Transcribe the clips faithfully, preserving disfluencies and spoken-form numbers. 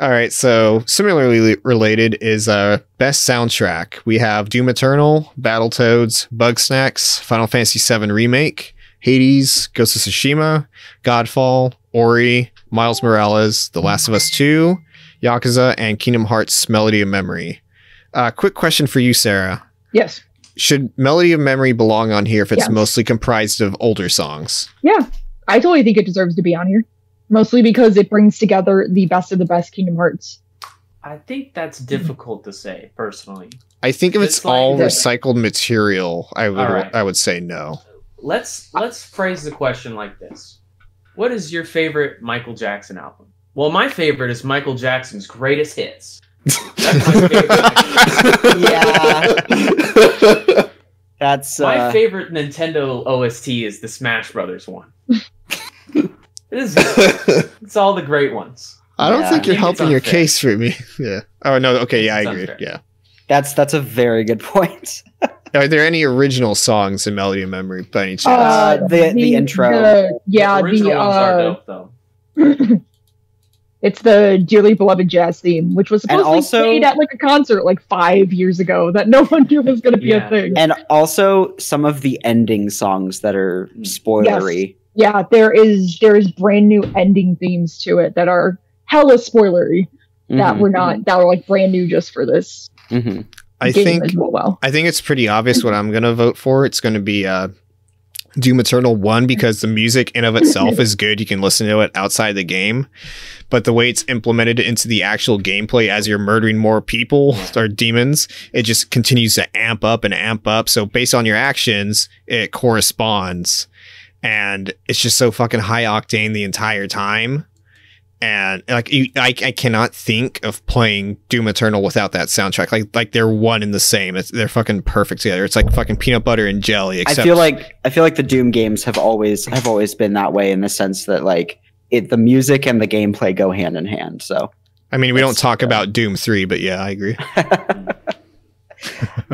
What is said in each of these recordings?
All right, so similarly related is uh, Best Soundtrack. We have Doom Eternal, Battletoads, Bugsnax, Final Fantasy seven Remake, Hades, Ghost of Tsushima, Godfall, Ori, Miles Morales, The Last of Us two, Yakuza, and Kingdom Hearts Melody of Memory. Uh, quick question for you, Sarah. Yes. Should Melody of Memory belong on here if it's yeah. mostly comprised of older songs? Yeah, I totally think it deserves to be on here. Mostly because it brings together the best of the best Kingdom Hearts. I think that's difficult to say, personally. I think if it's, it's like all recycled material, I would right. I would say no. Let's let's phrase the question like this. What is your favorite Michael Jackson album? Well, my favorite is Michael Jackson's Greatest Hits. That's my favorite. Yeah. That's uh... my favorite Nintendo O S T is the Smash Brothers one. It is. It's all the great ones. I don't yeah. think you're I think helping your case for me. Yeah. Oh no. Okay. Yeah, I agree. Unfair. Yeah. That's that's a very good point. Are there any original songs in Melody of Memory by any chance? Uh, the, the the intro. The, yeah. The original the, uh, ones are dope though. It's the Dearly Beloved jazz theme, which was supposed also, to be played at like a concert like five years ago that no one knew was going to be yeah. a thing. And also some of the ending songs that are spoilery. Yes. Yeah, there is there is brand new ending themes to it that are hella spoilery mm-hmm. that were not that were like brand new just for this. Mm-hmm. I think well. I think it's pretty obvious what I'm gonna vote for. It's gonna be uh, Doom Eternal one because the music in of itself is good. You can listen to it outside the game, but the way it's implemented into the actual gameplay as you're murdering more people or demons, it just continues to amp up and amp up. So based on your actions, it corresponds. And it's just so fucking high octane the entire time. And like, you, I, I cannot think of playing Doom Eternal without that soundtrack. Like, like they're one and the same. It's, they're fucking perfect together. It's like fucking peanut butter and jelly. Except I feel like I feel like the Doom games have always have always been that way in the sense that like it, the music and the gameplay go hand in hand. So I mean, we don't talk uh, about Doom three, but yeah, I agree.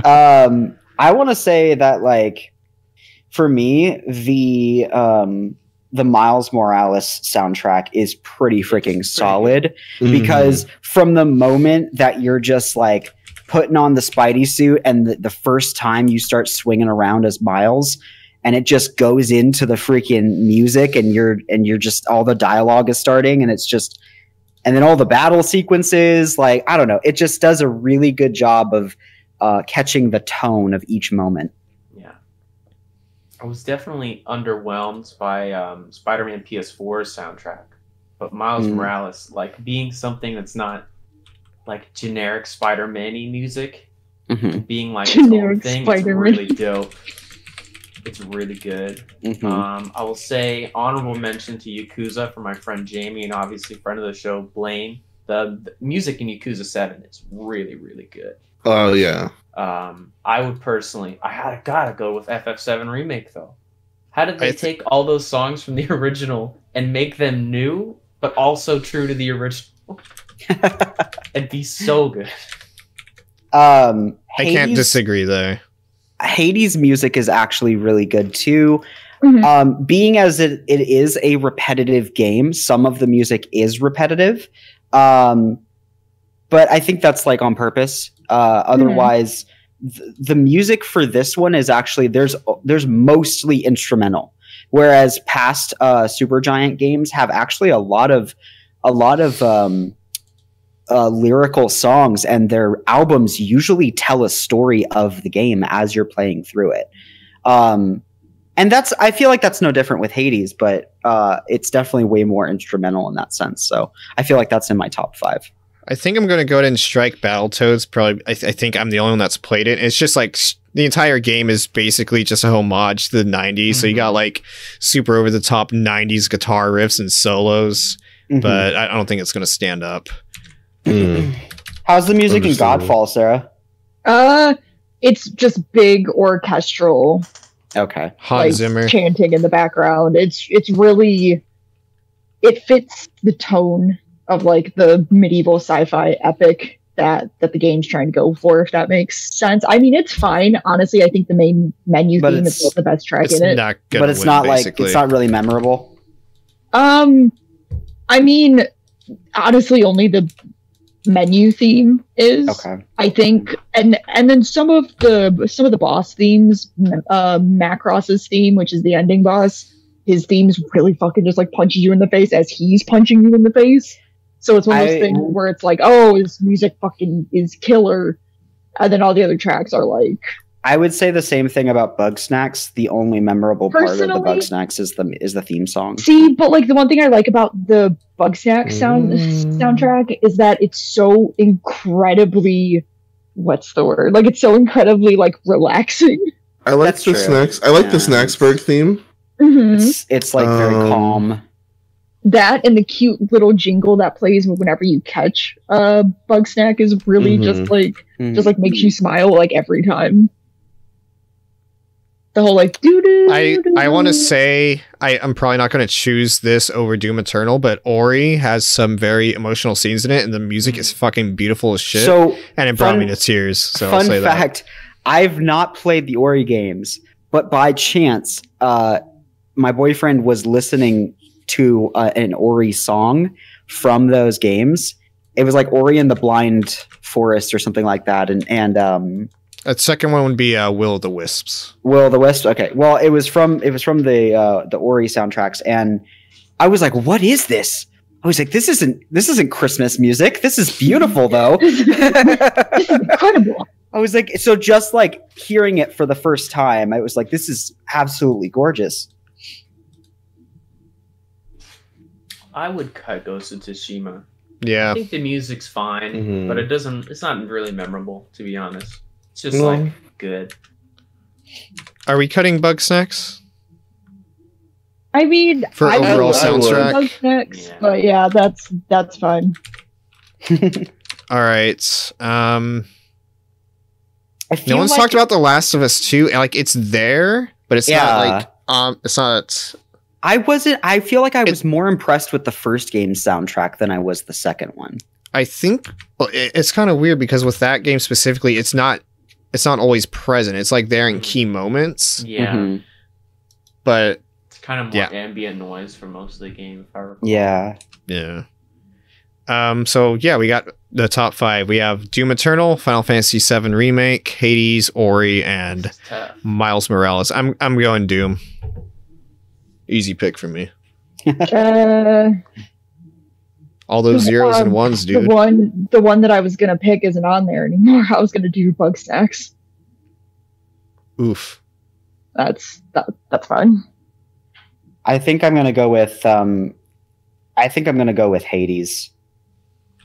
um, I want to say that like. For me, the um, the Miles Morales soundtrack is pretty freaking solid mm. because from the moment that you're just like putting on the Spidey suit and the, the first time you start swinging around as Miles, and it just goes into the freaking music, and you're and you're just all the dialogue is starting, and it's just and then all the battle sequences, like I don't know, it just does a really good job of uh, catching the tone of each moment. I was definitely underwhelmed by um, Spider-Man P S four's soundtrack, but Miles mm. Morales, like being something that's not like generic Spider-Man-y music, mm-hmm. being like generic its own thing, Spider-Man. It's really dope. It's really good. Mm-hmm. Um, I will say honorable mention to Yakuza for my friend Jamie and obviously friend of the show Blaine. The, the music in Yakuza seven is really, really good. Oh yeah. Um, I would personally, I had, gotta go with F F seven Remake though. How did they th take all those songs from the original and make them new, but also true to the original? It'd be so good. Um, Hades, I can't disagree though. Hades' music is actually really good too. Mm-hmm. Um, being as it, it is a repetitive game, some of the music is repetitive. Um, but I think that's like on purpose. Uh, otherwise, mm-hmm. th the music for this one is actually there's there's mostly instrumental, whereas past uh, Supergiant games have actually a lot of a lot of um, uh, lyrical songs, and their albums usually tell a story of the game as you're playing through it. Um, and that's I feel like that's no different with Hades, but uh, it's definitely way more instrumental in that sense. So I feel like that's in my top five. I think I'm going to go ahead and strike Battletoads. Probably, I, th I think I'm the only one that's played it. It's just like the entire game is basically just a homage to the nineties. Mm-hmm. So you got like super over the top nineties guitar riffs and solos, mm-hmm. but I don't think it's going to stand up. Mm. How's the music in Godfall, Sarah? Uh, it's just big orchestral. Okay, Hans like, Zimmer chanting in the background. It's it's really it fits the tone of like the medieval sci-fi epic that that the game's trying to go for, if that makes sense. I mean, it's fine. Honestly, I think the main menu but theme is the best track in it. Not but it's win, not basically. Like it's not really memorable. Um, I mean, honestly, only the menu theme is. Okay. I think, and and then some of the some of the boss themes, uh, Macross's theme, which is the ending boss, his theme's really fucking just like punches you in the face as he's punching you in the face. So it's one of those I, things where it's like, oh, his music fucking is killer, and then all the other tracks are like. I would say the same thing about Bugsnax. The only memorable part of the Bugsnax is the is the theme song. See, but like the one thing I like about the Bugsnax sound mm. soundtrack is that it's so incredibly, what's the word? Like it's so incredibly like relaxing. I like That's the true. snacks. I like yeah. the Snacksburg theme. Mm-hmm. It's it's like um, very calm. That and the cute little jingle that plays whenever you catch a uh, Bugsnax is really mm-hmm. just like mm-hmm. just like makes you smile like every time. The whole like doo doo. I I want to say I I'm probably not going to choose this over Doom Eternal, but Ori has some very emotional scenes in it, and the music is fucking beautiful as shit. So and it brought fun, me to tears. So fun I'll say fact, that. I've not played the Ori games, but by chance, uh, my boyfriend was listening to uh, an Ori song from those games. It was like Ori and the Blind Forest or something like that, and and um. That second one would be uh, Will of the Wisps. Will of the Wisps. Okay. Well, it was from it was from the uh, the Ori soundtracks, and I was like, "What is this?" I was like, "This isn't this isn't Christmas music. This is beautiful, though. This is incredible." I was like, so just like hearing it for the first time, I was like, "This is absolutely gorgeous." I would cut Ghost of Tsushima. Yeah, I think the music's fine, mm-hmm. but it doesn't. It's not really memorable, to be honest. It's just no. like good. Are we cutting Bugsnax? I mean, for I overall would, soundtrack, Bugsnax, yeah. but yeah, that's that's fine. All right. Um, no one's like talked about The Last of Us two. Like it's there, but it's yeah. not like um, it's not. I wasn't. I feel like I it, was more impressed with the first game's soundtrack than I was the second one. I think well, it, it's kind of weird because with that game specifically, it's not. It's not always present. It's like there in key moments. Yeah. Mm-hmm. But it's kind of more yeah. ambient noise for most of the game, if I recall. Yeah. Yeah. Um, so yeah, we got the top five. We have Doom Eternal, Final Fantasy seven Remake, Hades, Ori, and Miles Morales. I'm I'm going Doom. Easy pick for me. uh All those zeros um, and ones, dude. The one, the one that I was gonna pick isn't on there anymore. I was gonna do Bugsnax. Oof. That's that. That's fine. I think I'm gonna go with. Um, I think I'm gonna go with Hades,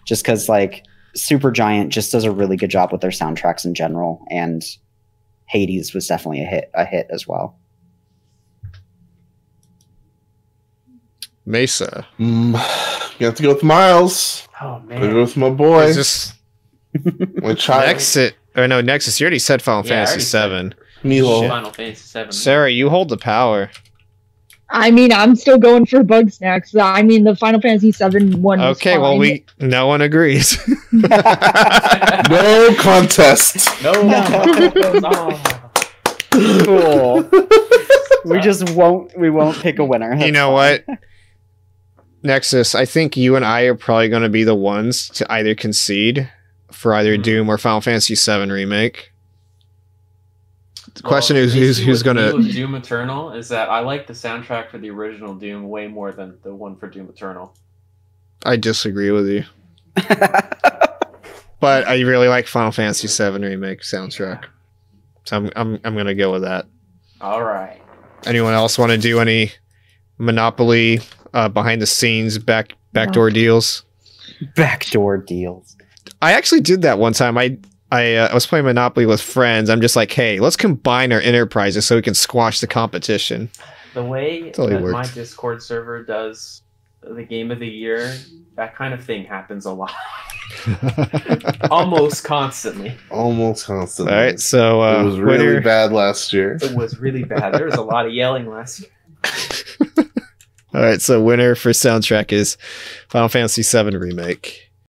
just because like Supergiant just does a really good job with their soundtracks in general, and Hades was definitely a hit, a hit as well. Mesa. Mm, you have to go with Miles. Oh man. Go with my boy. Is this my child. Nexus or no, Nexus, you already said Final yeah, Fantasy seven. Milo. Final Fantasy seven. Sarah, you hold the power. I mean, I'm still going for Bugsnax. I mean the Final Fantasy seven one. Okay, well we no one agrees. No contest. No, no. Cool. We just won't we won't pick a winner. That's you know fine. What? Nexus, I think you and I are probably going to be the ones to either concede for either mm-hmm. Doom or Final Fantasy seven Remake. The well, question is who's who's going to Doom Eternal is that I like the soundtrack for the original Doom way more than the one for Doom Eternal. I disagree with you. But I really like Final Fantasy seven Remake soundtrack. Yeah. So I'm I'm I'm going to go with that. All right. Anyone else want to do any Monopoly Uh, behind the scenes back backdoor oh. deals. Backdoor deals. I actually did that one time. I I, uh, I was playing Monopoly with friends. I'm just like, hey, let's combine our enterprises so we can squash the competition. The way totally that worked. My Discord server does the game of the year, that kind of thing happens a lot. Almost constantly. Almost constantly. All right, so uh, it was really winner. bad last year. It was really bad. There was a lot of yelling last year. All right, so winner for soundtrack is Final Fantasy seven Remake.